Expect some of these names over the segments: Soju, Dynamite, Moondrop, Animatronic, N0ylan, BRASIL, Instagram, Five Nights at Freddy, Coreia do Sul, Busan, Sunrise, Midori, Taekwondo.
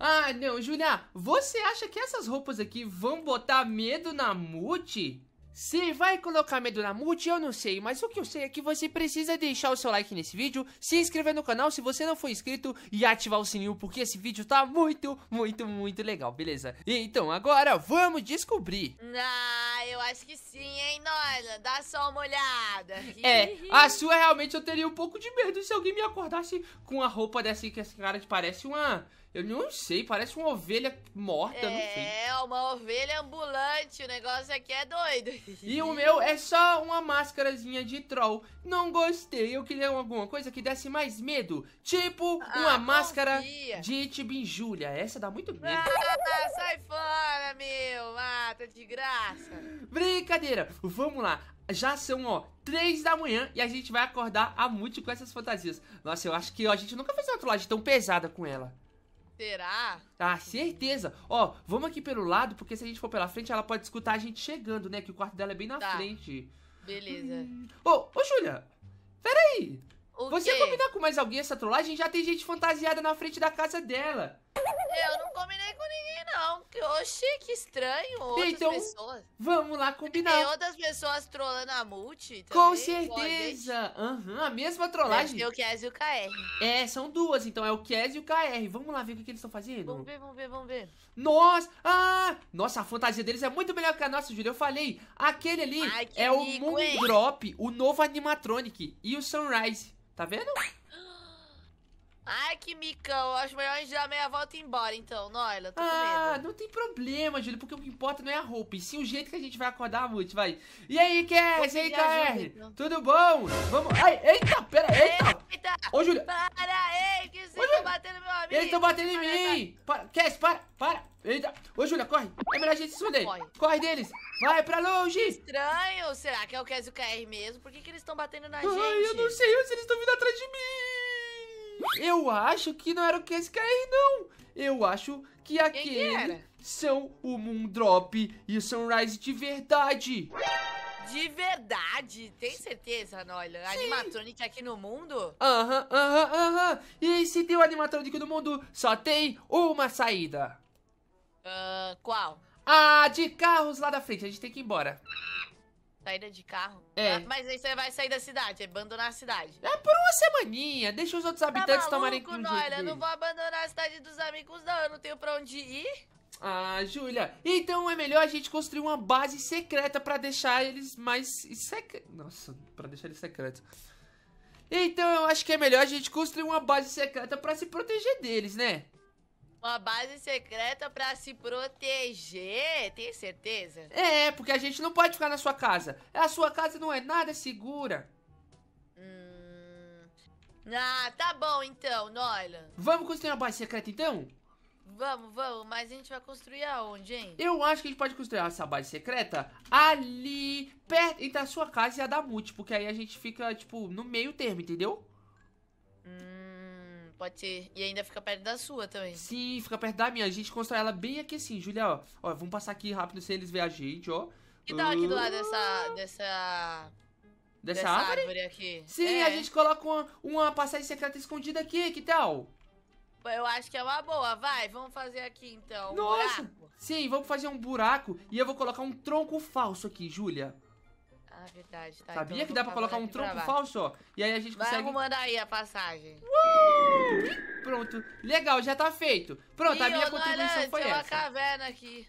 Ah, não, Júlia, você acha que essas roupas aqui vão botar medo na Muti? Se vai colocar medo na Muti, eu não sei, mas o que eu sei é que você precisa deixar o seu like nesse vídeo, se inscrever no canal se você não for inscrito e ativar o sininho, porque esse vídeo tá muito legal, beleza? E então, agora vamos descobrir. Ah, eu acho que sim, hein, N0ylan? Dá só uma olhada. É, a sua realmente eu teria um pouco de medo se alguém me acordasse com a roupa dessa que essa cara parece uma... Eu não sei, parece uma ovelha morta, não sei. É, uma ovelha ambulante, o negócio aqui é doido. E o meu é só uma máscarazinha de troll. Não gostei, eu queria alguma coisa que desse mais medo. Tipo, uma máscara de Tibinjulha. Essa dá muito medo. Ah, sai fora, meu. Mata de graça. Brincadeira, vamos lá. Já são, ó, 3 da manhã e a gente vai acordar a Muti com essas fantasias. Nossa, eu acho que ó, a gente nunca fez uma trollagem tão pesada com ela. Será? Ah, certeza. Ó, vamos aqui pelo lado, porque se a gente for pela frente, ela pode escutar a gente chegando, né? Que o quarto dela é bem na frente. Beleza. Ô, Júlia, peraí. Você quê? Combinar com mais alguém essa trollagem? Já tem gente fantasiada na frente da casa dela. Eu não combinei com ninguém, não. Oxi, que estranho. Outras pessoas. Vamos lá combinar. Tem outras pessoas trollando a Muti também. Com certeza. Uhum, a mesma trollagem. É o Kes e o KR. É, são duas, então é o Kes e o KR. Vamos lá ver o que eles estão fazendo. Vamos ver, vamos ver, vamos ver. Nossa, nossa, a fantasia deles é muito melhor que a nossa, Júlia. Eu falei, aquele ali é o Moondrop, o novo Animatronic e o Sunrise. Tá vendo? Ai, que micão. Eu acho melhor a gente dar meia volta e ir embora, então. N0ylan, tô com medo. Não tem problema, Júlia, porque o que importa não é a roupa, e sim o jeito que a gente vai acordar a Muti, vai. E aí, Kes? E aí, KR? Então. Tudo bom? Vamos... Ai, eita, pera, eita. Ô, Júlia. Para, ei, que vocês estão batendo meu amigo. Eles estão batendo em mim. Para, Kes, para. Eita. Ô, Júlia, corre. É melhor a gente se esconder. Corre deles. Vai pra longe. Estranho. Será que é o Kes e o KR mesmo? Por que eles estão batendo na gente? Ai, eu não sei se eles estão vindo atrás de mim. Eu acho que não era o Kes KR, não. Eu acho que aqueles são o Moondrop e o Sunrise de verdade. De verdade? Tem certeza, N0ylan? Animatronic aqui no mundo? Aham. E se tem o Animatronic no mundo, só tem uma saída. Qual? Ah, de carros lá da frente. A gente tem que ir embora. Saída de carro? É. Mas aí você vai sair da cidade, abandonar a cidade. É por uma semaninha, deixa os outros habitantes tomarem conta. Eu não vou abandonar a cidade dos amigos, não. Eu não tenho pra onde ir. Ah, Júlia, então é melhor a gente construir uma base secreta pra deixar eles mais... Nossa, pra deixar eles secretos. Então eu acho que é melhor a gente construir uma base secreta pra se proteger deles, né? Uma base secreta pra se proteger, tem certeza? É, porque a gente não pode ficar na sua casa. A sua casa não é nada segura. Ah, tá bom então, N0ylan. Vamos construir uma base secreta então? Vamos, mas a gente vai construir aonde, hein? Eu acho que a gente pode construir essa base secreta ali, perto entre a sua casa e a da Muti, porque aí a gente fica, tipo, no meio termo, entendeu? Pode ser. E ainda fica perto da sua também. Sim, fica perto da minha. A gente constrói ela bem aqui assim, Júlia, ó. Ó, vamos passar aqui rápido sem eles verem a gente, ó. E dá aqui do lado dessa árvore aqui. Sim, a gente coloca uma passagem secreta escondida aqui, que tal? Eu acho que é uma boa, vai. Vamos fazer aqui então, um buraco. Sim, vamos fazer um buraco e eu vou colocar um tronco falso aqui, Júlia. Ah, verdade, tá. Sabia então que dá pra colocar um tronco falso, ó? E aí a gente consegue... Vai arrumando aí a passagem. Pronto. Legal, já tá feito. Pronto, a minha contribuição foi essa. Uma caverna aqui.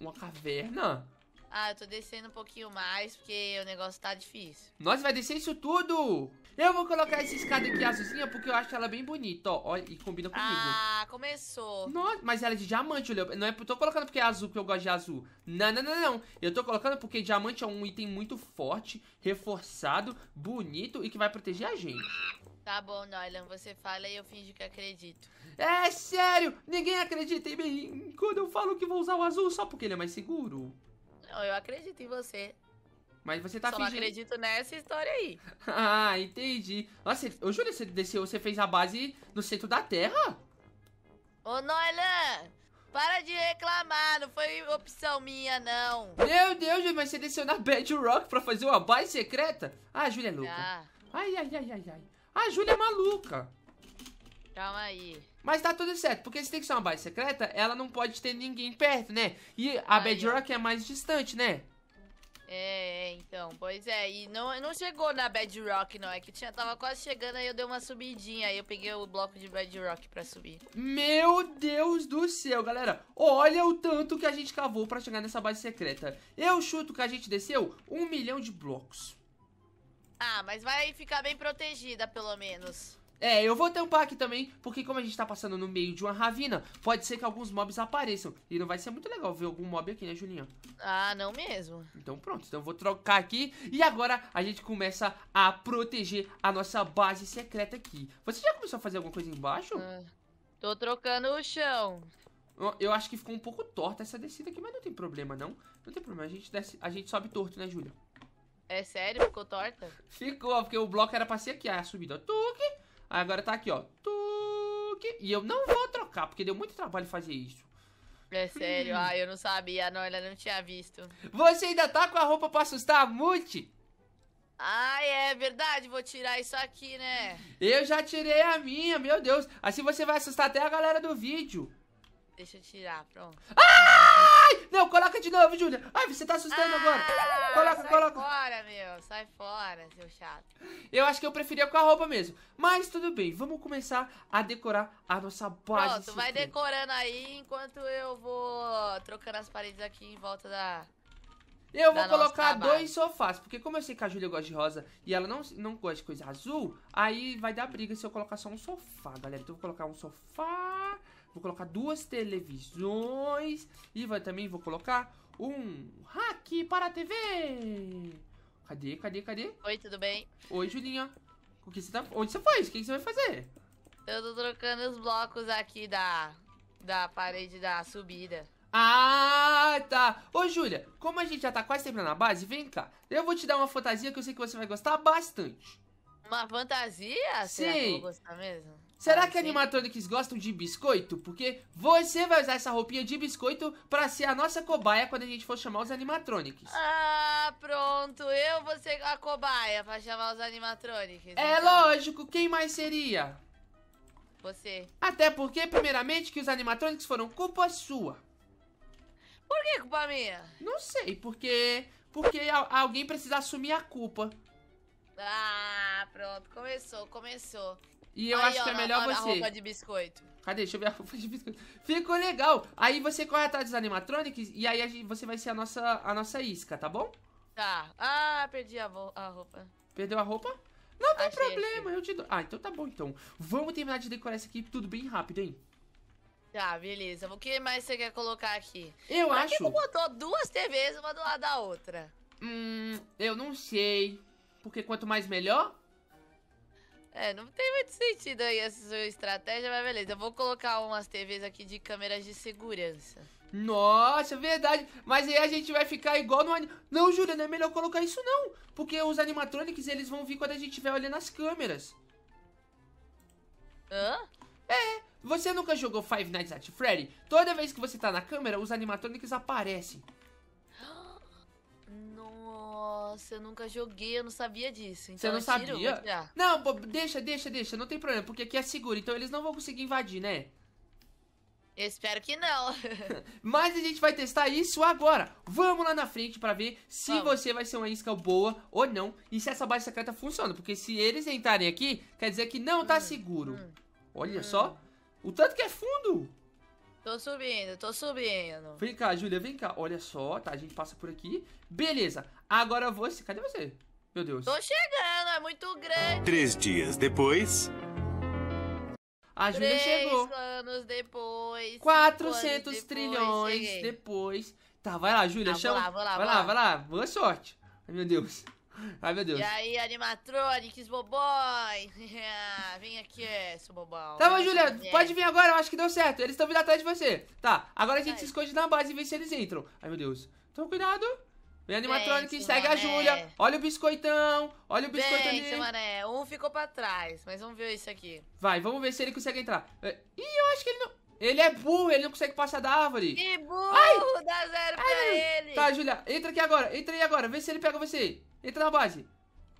Uma caverna? Ah, eu tô descendo um pouquinho mais, porque o negócio tá difícil. Nossa, vai descer isso tudo! Eu vou colocar essa escada aqui azulzinha, porque eu acho ela bem bonita, ó. E combina comigo. Ah, começou. Nossa, mas ela é de diamante, olha. Não é, tô colocando porque é azul, porque eu gosto de azul. Não. Eu tô colocando porque diamante é um item muito forte, reforçado, bonito e que vai proteger a gente. Tá bom, N0ylan, você fala e eu finjo que acredito. É sério! Ninguém acredita em mim quando eu falo que vou usar o azul só porque ele é mais seguro. Não, eu acredito em você. Mas você tá fingindo... Só acredito nessa história aí. Ah, entendi. Nossa, ô, Júlia, você desceu, você fez a base no centro da terra? Ô, N0ylan, para de reclamar, não foi opção minha, não. Meu Deus, Júlia, mas você desceu na Bedrock pra fazer uma base secreta? Ah, a Júlia é louca. Ai, Júlia é maluca. Calma aí. Mas tá tudo certo, porque se tem que ser uma base secreta, ela não pode ter ninguém perto, né? E a Bedrock é mais distante, né? É, então, pois é. E não chegou na Bedrock, não. É que tava quase chegando, aí eu dei uma subidinha. Aí eu peguei o bloco de Bedrock pra subir. Meu Deus do céu, galera. Olha o tanto que a gente cavou pra chegar nessa base secreta. Eu chuto que a gente desceu 1 milhão de blocos. Ah, mas vai ficar bem protegida, pelo menos. É, eu vou tampar aqui também, porque como a gente tá passando no meio de uma ravina, pode ser que alguns mobs apareçam. E não vai ser muito legal ver algum mob aqui, né, Julinha? Ah, não mesmo. Então pronto, então eu vou trocar aqui. E agora a gente começa a proteger a nossa base secreta aqui. Você já começou a fazer alguma coisa embaixo? Ah, tô trocando o chão. Eu acho que ficou um pouco torta essa descida aqui, mas não tem problema, não. Não tem problema, a gente sobe torto, né, Júlia? É sério? Ficou torta? Ficou, porque o bloco era pra ser aqui, a subida, ó, tuque. Agora tá aqui, ó. E eu não vou trocar, porque deu muito trabalho fazer isso. É sério? Ah, eu não sabia. A N0ylan não tinha visto. Você ainda tá com a roupa pra assustar a Muti? Ah, é verdade. Vou tirar isso aqui, né? Eu já tirei a minha, meu Deus. Assim você vai assustar até a galera do vídeo. Deixa eu tirar, pronto. Ai! Não, coloca de novo, Júlia. Ai, você tá assustando agora. Coloca, coloca. Sai fora, meu. Sai fora, seu chato. Eu acho que eu preferia com a roupa mesmo. Mas tudo bem, vamos começar a decorar a nossa base. Pronto, vai decorando aí enquanto eu vou trocando as paredes aqui em volta da... Eu vou colocar 2 sofás, porque como eu sei que a Júlia gosta de rosa e ela não gosta de coisa azul, aí vai dar briga se eu colocar só um sofá, galera. Então eu vou colocar um sofá... Vou colocar 2 televisões e também vou colocar um rack para a TV. Cadê, cadê, cadê? Oi, tudo bem? Oi, Julinha. O que você tá... Onde você foi? O que você vai fazer? Eu tô trocando os blocos aqui da parede da subida. Ah, tá. Ô, Júlia, como a gente já tá quase terminando a base, vem cá. Eu vou te dar uma fantasia que eu sei que você vai gostar bastante. Uma fantasia? Sim. Será que eu vou gostar mesmo? Será que animatronics gostam de biscoito? Porque você vai usar essa roupinha de biscoito pra ser a nossa cobaia quando a gente for chamar os animatronics. Ah, pronto. Eu vou ser a cobaia pra chamar os animatronics. É então. Lógico. Quem mais seria? Você. Até porque, primeiramente, que os animatronics foram culpa sua. Por que culpa minha? Não sei. Porque alguém precisa assumir a culpa. Ah, pronto. Começou. E eu acho que é melhor você... A roupa de biscoito. Cadê? Deixa eu ver a roupa de biscoito. Ficou legal. Aí você corre atrás dos animatronics e aí você vai ser a nossa isca, tá bom? Tá. Ah, perdi a roupa. Perdeu a roupa? Não tem problema, eu te dou. Ah, então tá bom, então. Vamos terminar de decorar isso aqui tudo bem rápido, hein? Tá, beleza. O que mais você quer colocar aqui? Eu acho... Por que tu botou 2 TVs uma do lado da outra? Eu não sei. Porque quanto mais melhor... É, não tem muito sentido aí essa sua estratégia, mas beleza. Eu vou colocar umas TVs aqui de câmeras de segurança. Nossa, verdade. Mas aí a gente vai ficar igual no... Não, Júlia, não é melhor colocar isso não. Porque os animatronics, eles vão vir quando a gente estiver olhando as câmeras. Hã? É, você nunca jogou Five Nights at Freddy? Toda vez que você tá na câmera, os animatronics aparecem. Nossa, eu nunca joguei, eu não sabia disso. Então você não sabia? Não, pô, deixa, não tem problema, porque aqui é seguro, então eles não vão conseguir invadir, né? Eu espero que não. Mas a gente vai testar isso agora. Vamos lá na frente pra ver se você vai ser uma isca boa ou não, e se essa base secreta funciona, porque se eles entrarem aqui, quer dizer que não tá seguro. Olha só, o tanto que é fundo. Tô subindo. Vem cá, Júlia, vem cá. Olha só, tá? A gente passa por aqui. Beleza. Agora você... Cadê você? Meu Deus. Tô chegando, é muito grande. 3 dias depois... A Júlia chegou. 3 anos depois. 400 trilhões depois. Tá, vai lá, Júlia. Chama. Vai lá. Boa sorte. Ai, meu Deus. Ai, meu Deus. E aí, animatronics, bobói. Vem aqui, seu bobão. Tá bom, Júlia, pode vir agora, eu acho que deu certo. Eles estão vindo atrás de você. Tá, agora a gente se esconde na base e vê se eles entram. Ai, meu Deus. Então, cuidado. Vem, animatronics, segue a Júlia. Olha o biscoitão. Olha o biscoitão ali. Mané. Um ficou pra trás, mas vamos ver isso aqui. Vai, vamos ver se ele consegue entrar. Ih, eu acho que ele não... Ele é burro, ele não consegue passar da árvore. Que burro, dá zero pra ele. Tá, Júlia, entra aqui agora, entra aí agora. Vê se ele pega você. Entra na base.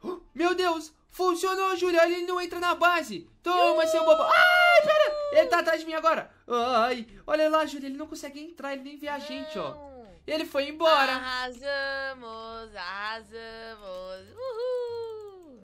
Oh, Meu Deus, funcionou, Júlia. Ele não entra na base. Toma, seu bobo. Ai, pera. Ele tá atrás de mim agora. Ai, olha lá, Júlia. Ele não consegue entrar. Ele nem vê a gente, ó. Ele foi embora. Arrasamos, arrasamos. Uhul.